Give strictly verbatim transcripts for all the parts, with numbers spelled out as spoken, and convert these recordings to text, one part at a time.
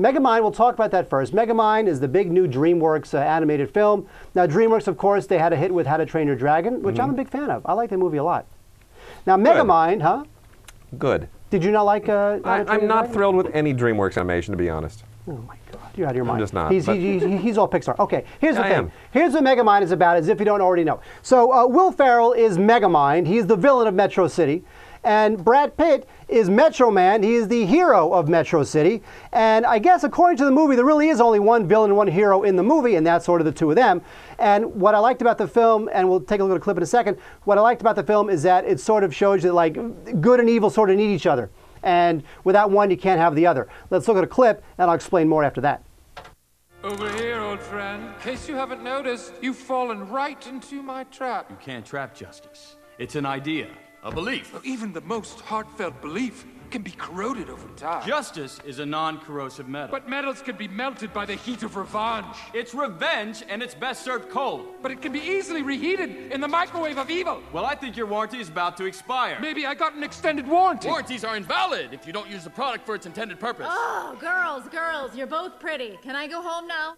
Megamind, we'll talk about that first. Megamind is the big new DreamWorks uh, animated film. Now, DreamWorks, of course, they had a hit with How to Train Your Dragon, which mm-hmm. I'm a big fan of. I like that movie a lot. Now, Megamind, Good. huh? Good. Did you not like uh, How to Train Your Dragon? I'm not thrilled with any DreamWorks animation, to be honest. Oh, my God. You're out of your mind. I'm just not. He's, he's, he's, he's all Pixar. Okay, here's the I thing. Am. Here's what Megamind is about, as if you don't already know. So, uh, Will Ferrell is Megamind. He's the villain of Metro City. And Brad Pitt is Metro Man. He is the hero of Metro City. And I guess according to the movie, there really is only one villain and one hero in the movie, and that's sort of the two of them. And what I liked about the film, and we'll take a look at a clip in a second, what I liked about the film is that it sort of shows you like good and evil sort of need each other. And without one, you can't have the other. Let's look at a clip, and I'll explain more after that. Over here, old friend. In case you haven't noticed, you've fallen right into my trap. You can't trap justice. It's an idea. A belief. Well, even the most heartfelt belief can be corroded over time. Justice is a non-corrosive metal. But metals can be melted by the heat of revenge. It's revenge, and it's best served cold. But it can be easily reheated in the microwave of evil. Well, I think your warranty is about to expire. Maybe I got an extended warranty. Warranties are invalid if you don't use the product for its intended purpose. Oh, girls, girls, you're both pretty. Can I go home now?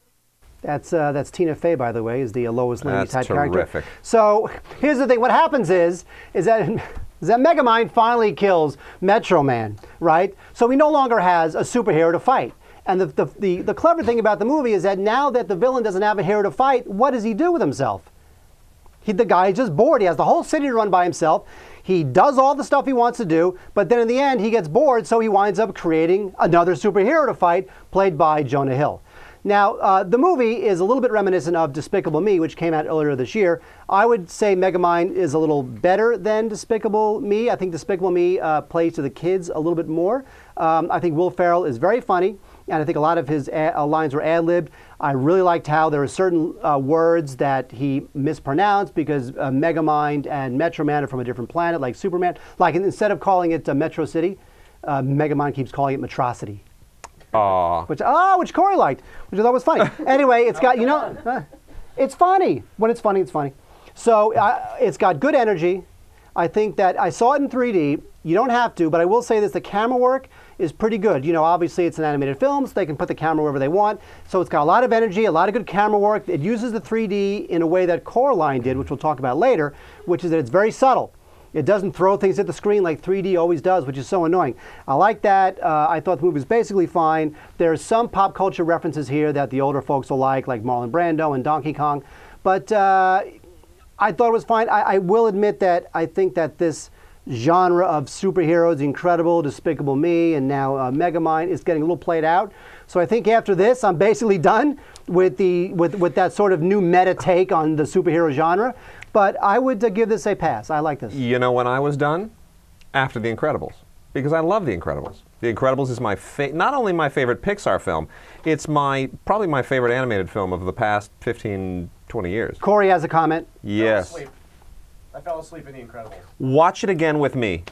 That's, uh, that's Tina Fey, by the way, is the Lois Lane type terrific. character. So here's the thing. What happens is, is that, is that Megamind finally kills Metro Man, right? So he no longer has a superhero to fight. And the, the, the, the clever thing about the movie is that now that the villain doesn't have a hero to fight, what does he do with himself? He, the guy is just bored. He has the whole city to run by himself. He does all the stuff he wants to do, but then in the end, he gets bored, so he winds up creating another superhero to fight, played by Jonah Hill. Now, uh, the movie is a little bit reminiscent of Despicable Me, which came out earlier this year. I would say Megamind is a little better than Despicable Me. I think Despicable Me uh, plays to the kids a little bit more. Um, I think Will Ferrell is very funny, and I think a lot of his ad uh, lines were ad-libbed. I really liked how there are certain uh, words that he mispronounced because uh, Megamind and Metro Man are from a different planet, like Superman. Like, instead of calling it uh, Metro City, uh, Megamind keeps calling it Metrocity. Aww. Which ah, oh, which Corey liked, which I thought was funny. Anyway, it's got, you know, uh, it's funny. When it's funny, it's funny. So uh, it's got good energy. I think that I saw it in three D. You don't have to, but I will say this: the camera work is pretty good. You know, obviously it's an animated film, so they can put the camera wherever they want. So it's got a lot of energy, a lot of good camera work. It uses the three D in a way that Coraline did, which we'll talk about later, which is that it's very subtle. It doesn't throw things at the screen like three D always does, which is so annoying. I like that. Uh, I thought the movie was basically fine. There are some pop culture references here that the older folks will like, like Marlon Brando and Donkey Kong. But uh, I thought it was fine. I, I will admit that I think that this genre of superheroes, The Incredible, Despicable Me, and now uh, Megamind, is getting a little played out. So I think after this, I'm basically done with, the, with, with that sort of new meta take on the superhero genre. But I would uh, give this a pass. I like this. You know when I was done? After The Incredibles. Because I love The Incredibles. The Incredibles is my fa not only my favorite Pixar film, it's my probably my favorite animated film of the past fifteen, twenty years. Corey has a comment. Yes. I fell asleep, I fell asleep in The Incredibles. Watch it again with me.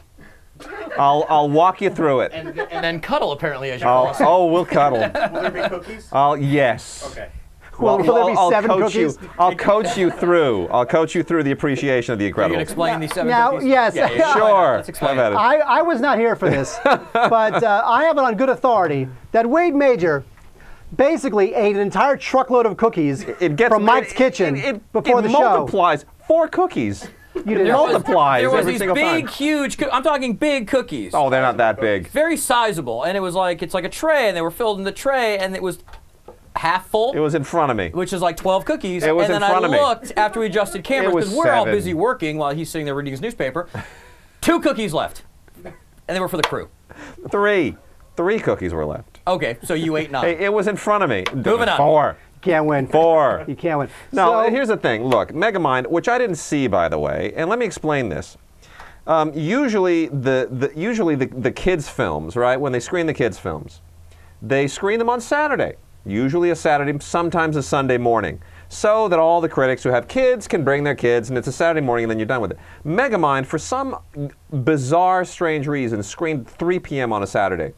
I'll, I'll walk you through it. And, and then cuddle, apparently, as you fall asleep. Oh, we'll cuddle. Will there be cookies? I'll, yes. Okay. Well, well, will there be I'll, seven I'll coach cookies? You, I'll coach you through. I'll coach you through the appreciation of The Incredibles. You can explain these seven now, cookies? Yes. Yeah, yeah, sure. It. I, I was not here for this, but uh, I have it on good authority that Wade Major basically ate an entire truckload of cookies it gets, from Mike's it, kitchen it, it, before it the show. It multiplies four cookies. You didn't there multiplies was, there was every these single big, time. huge. Co I'm talking big cookies. Oh, they're not that big. Very sizable, and it was like it's like a tray, and they were filled in the tray, and it was half full. It was in front of me, which is like twelve cookies. It was and in then front I of looked me. After we adjusted cameras because we're seven. all busy working while he's sitting there reading his newspaper. Two cookies left, and they were for the crew. Three, three cookies were left. Okay, so you ate nine. It was in front of me. Moving on. Four. Can't win. Four. You can't win. Now, so, here's the thing. Look, Megamind, which I didn't see, by the way, and let me explain this. Um, usually, the, the usually the the kids' films, right? When they screen the kids' films, they screen them on Saturday. Usually a Saturday, sometimes a Sunday morning, so that all the critics who have kids can bring their kids, and it's a Saturday morning, and then you're done with it. Megamind, for some bizarre, strange reason, screened three P M on a Saturday.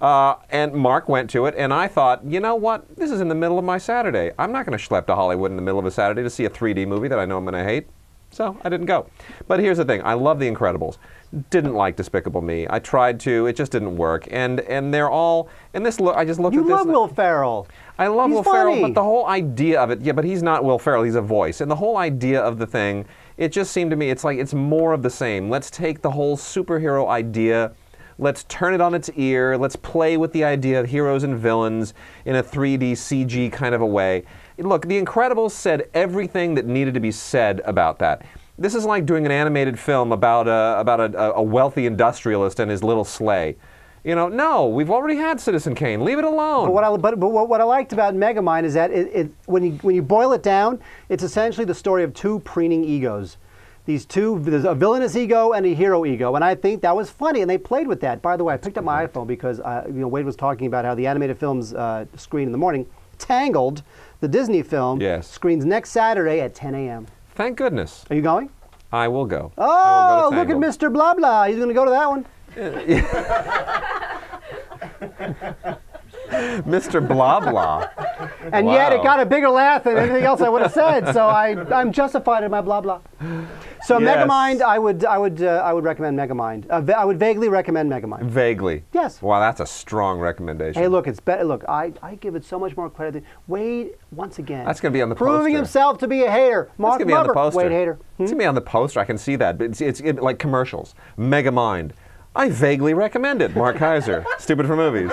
Uh, and Mark went to it, and I thought, you know what? This is in the middle of my Saturday. I'm not going to schlep to Hollywood in the middle of a Saturday to see a three D movie that I know I'm going to hate. So I didn't go. But here's the thing. I love The Incredibles. Didn't like Despicable Me. I tried to. It just didn't work. And and they're all, and this, look, I just looked you at this. You love Will Ferrell. I love he's Will funny. Ferrell, but the whole idea of it, yeah, but he's not Will Ferrell. He's a voice. And the whole idea of the thing, it just seemed to me, it's like, it's more of the same. Let's take the whole superhero idea, let's turn it on its ear, let's play with the idea of heroes and villains in a three D C G kind of a way. Look, The Incredibles said everything that needed to be said about that. This is like doing an animated film about a, about a, a wealthy industrialist and his little sleigh. You know, no, we've already had Citizen Kane. Leave it alone. But what I, but, but what I liked about Megamind is that it, it, when, you, when you boil it down, it's essentially the story of two preening egos. These two, there's a villainous ego and a hero ego, and I think that was funny, and they played with that. By the way, I picked up my iPhone because uh, you know, Wade was talking about how the animated films uh, screen in the morning. Tangled, the Disney film, yes. screens next Saturday at ten A M Thank goodness. Are you going? I will go. Oh, will go look at Mister Blah Blah. He's going to go to that one. Mister Blah Blah. And wow. yet it got a bigger laugh than anything else I would have said, so I, I'm justified in my Blah Blah. So yes. Megamind, I would, I would, uh, I would recommend Megamind. Uh, I would vaguely recommend Megamind. Vaguely. Yes. Wow, that's a strong recommendation. Hey, look, it's better. Look, I, I give it so much more credit than Wade. Once again, that's going to be on the proving poster. Proving himself to be a hater. Mark Rober, Wade hater. Hmm? It's going to be on the poster. I can see that. But it's, it's it, like commercials. Megamind. I vaguely recommend it. Mark Heiser. Stupid for movies.